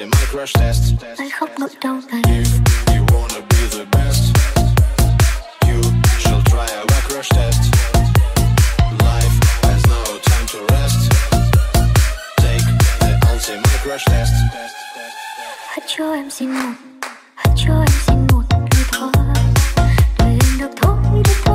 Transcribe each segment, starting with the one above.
say my crash test. Anh khóc nỗi đau này. If you wanna be the best, you shall try our crash test. Life has no time to rest. Take the ultimate crash test. Hãy cho em xin một, hãy cho em xin một người thôi. Đời em đã thốt đã thốt.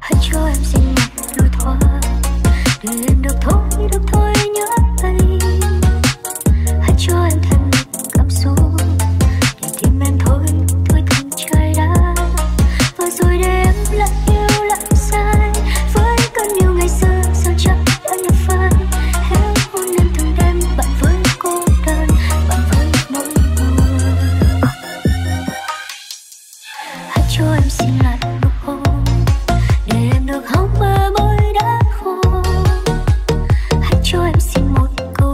Hãy cho em xin một lối thoát để em được thôi nhớ tay. Hãy cho em thêm một cảm xúc để tim em thôi thôi thương trời đã. Và rồi để em lại yêu lại sai với cơn yêu ngày xưa sao chắc đã nhập vai. Héo hôn em thương em bạn với cô đơn, bạn với nỗi buồn. Hãy cho em xin lại nụ hôn. Hãy cho em xin một câu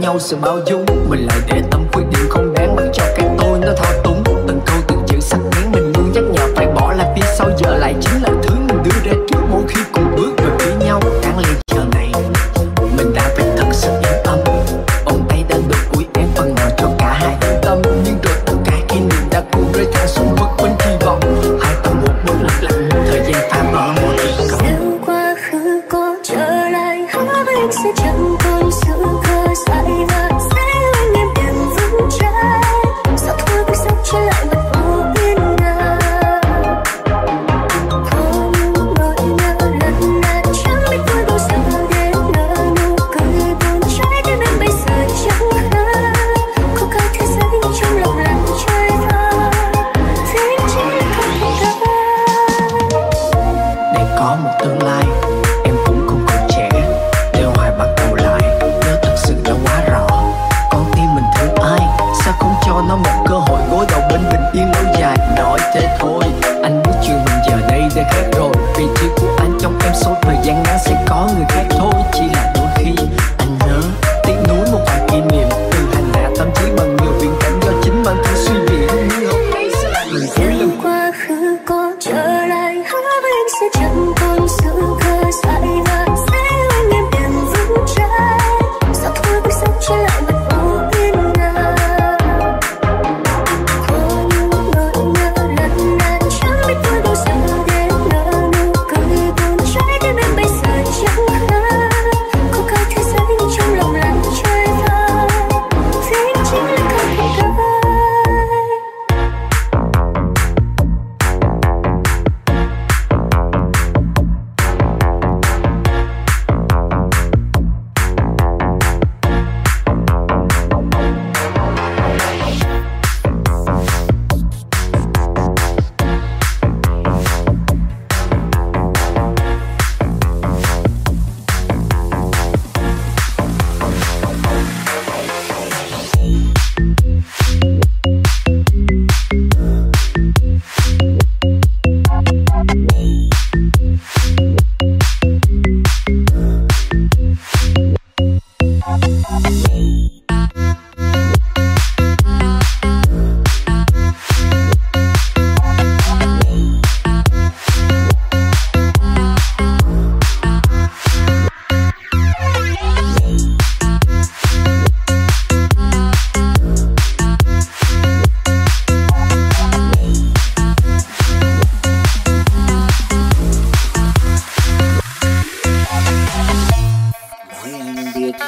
nhau sự bao dung. Mình lại để tâm khuyết điểm không đáng mặc cho cái tôi nó thao túng. Từng câu từng chữ sắc bén mình luôn nhắc nhở phải bỏ lại phía sau, giờ lại chính là thứ mình đưa ra trước mỗi khi cùng bước về phía nhau. Đáng lẽ giờ này mình đã phải thật sự yên tâm, ông ấy đã được cuối em phần nào cho cả hai yên tâm. Nhưng rồi tất cả kỷ niệm đã cùng rơi thẳng xuống vực bên hy vọng, hai tâm một bước lặng lặng thời gian phá bỏ mọi kỳ vọng. Sao quá khứ có trở lại hứa với anh sẽ chẳng còn sự khờ dại và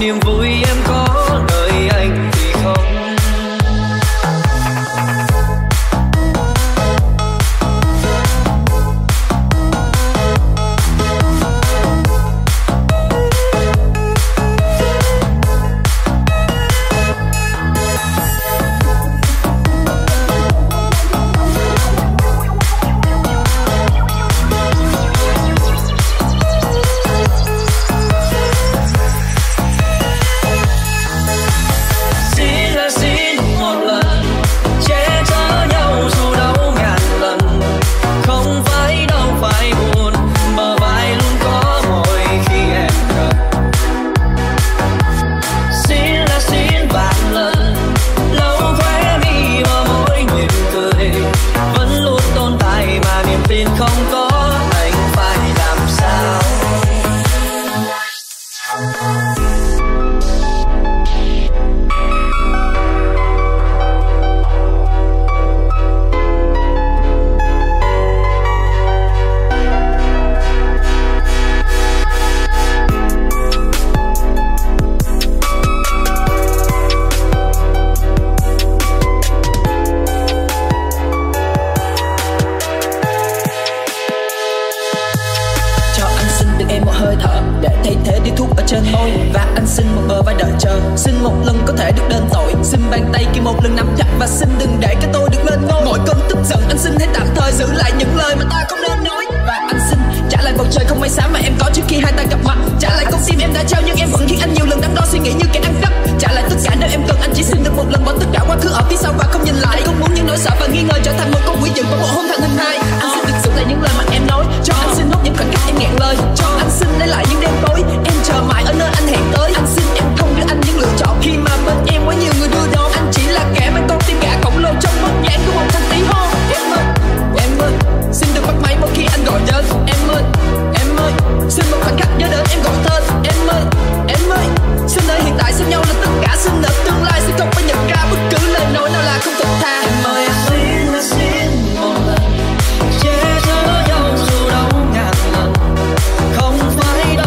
niềm vui em có đời anh thì không. Đâu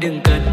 đừng cần